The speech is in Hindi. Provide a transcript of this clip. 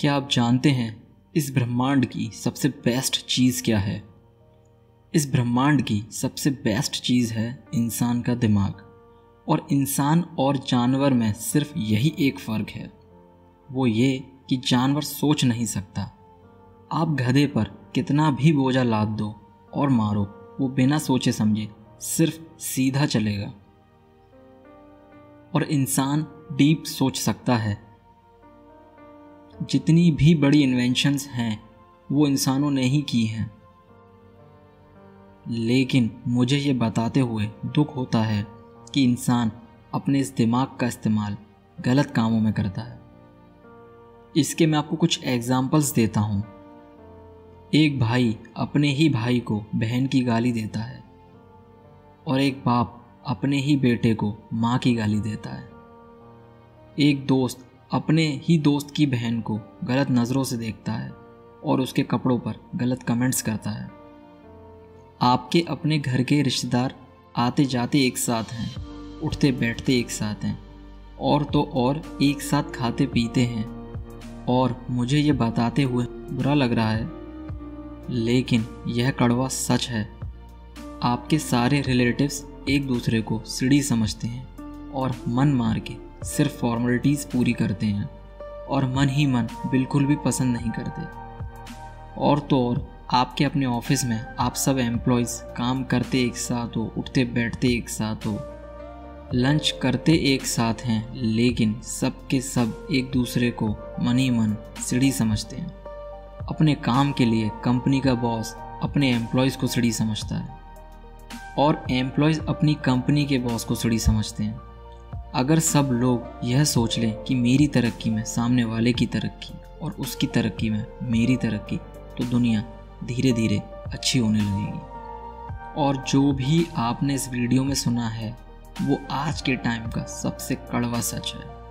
क्या आप जानते हैं इस ब्रह्मांड की सबसे बेस्ट चीज़ क्या है? इस ब्रह्मांड की सबसे बेस्ट चीज़ है इंसान का दिमाग। और इंसान और जानवर में सिर्फ यही एक फ़र्क है, वो ये कि जानवर सोच नहीं सकता। आप गधे पर कितना भी बोझा लाद दो और मारो, वो बिना सोचे समझे सिर्फ सीधा चलेगा। और इंसान डीप सोच सकता है। जितनी भी बड़ी इन्वेंशंस हैं वो इंसानों ने ही की हैं। लेकिन मुझे ये बताते हुए दुख होता है कि इंसान अपने इस दिमाग का इस्तेमाल गलत कामों में करता है। इसके मैं आपको कुछ एग्जाम्पल्स देता हूँ। एक भाई अपने ही भाई को बहन की गाली देता है और एक बाप अपने ही बेटे को माँ की गाली देता है। एक दोस्त अपने ही दोस्त की बहन को गलत नज़रों से देखता है और उसके कपड़ों पर गलत कमेंट्स करता है। आपके अपने घर के रिश्तेदार आते जाते एक साथ हैं, उठते बैठते एक साथ हैं, और तो और एक साथ खाते पीते हैं। और मुझे ये बताते हुए बुरा लग रहा है, लेकिन यह कड़वा सच है। आपके सारे रिलेटिव्स एक दूसरे को सीढ़ी समझते हैं और मन मार के सिर्फ फॉर्मेलिटीज़ पूरी करते हैं और मन ही मन बिल्कुल भी पसंद नहीं करते। और तो और आपके अपने ऑफिस में आप सब एम्प्लॉयज़ काम करते एक साथ हो, उठते बैठते एक साथ हो, लंच करते एक साथ हैं, लेकिन सब के सब एक दूसरे को मन ही मन सीढ़ी समझते हैं। अपने काम के लिए कंपनी का बॉस अपने एम्प्लॉयज़ को सीढ़ी समझता है और एम्प्लॉयज़ अपनी कंपनी के बॉस को सीढ़ी समझते हैं। अगर सब लोग यह सोच लें कि मेरी तरक्की में सामने वाले की तरक्की और उसकी तरक्की में मेरी तरक्की, तो दुनिया धीरे धीरे अच्छी होने लगेगी। और जो भी आपने इस वीडियो में सुना है वो आज के टाइम का सबसे कड़वा सच है।